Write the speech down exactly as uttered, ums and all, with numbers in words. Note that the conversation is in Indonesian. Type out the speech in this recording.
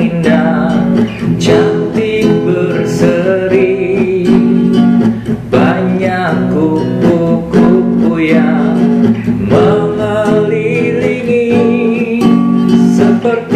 indah, cantik berseri. Banyak kupu-kupu yang mengelilingi seperti